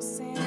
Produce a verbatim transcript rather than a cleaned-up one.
Same.